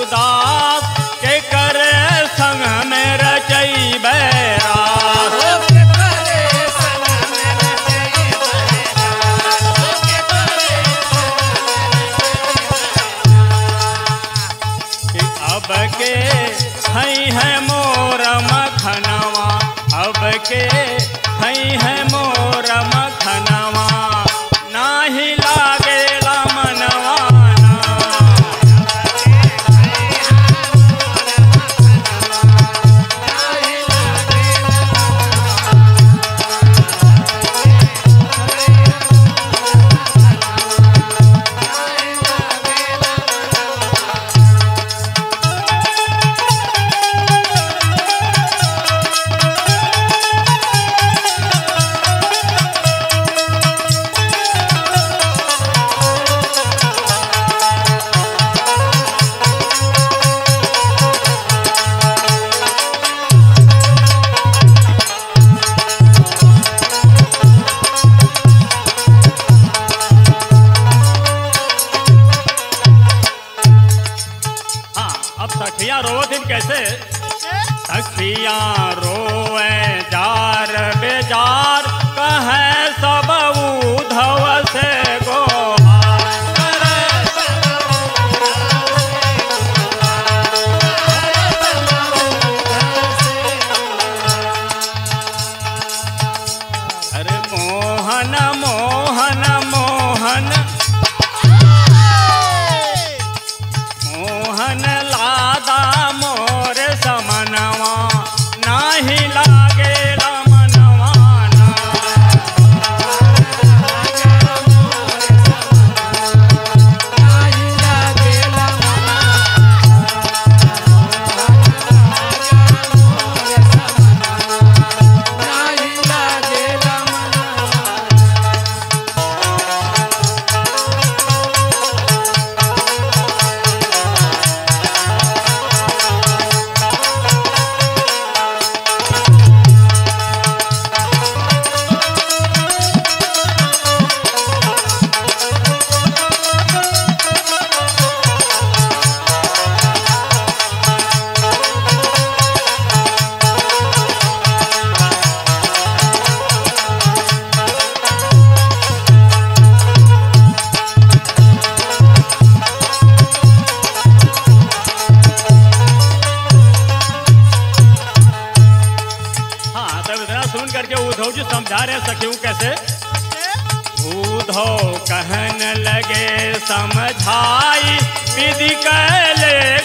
उदास के करे संग में रचई बैराग। अब के है मोर मखनवा, अब के है मोर मखनवा, नाही लागे मनवा। कैसे सखिया रोए जार बेजार, कहे सब उधव से गोहार। अरे मोहन मोहन मोहन मोहन लादा मनवा, नाही लागे मनवा। उद्धव जी समझा रहे सखियों कैसे। उद्धव कहन लगे समझाई विधि कहले।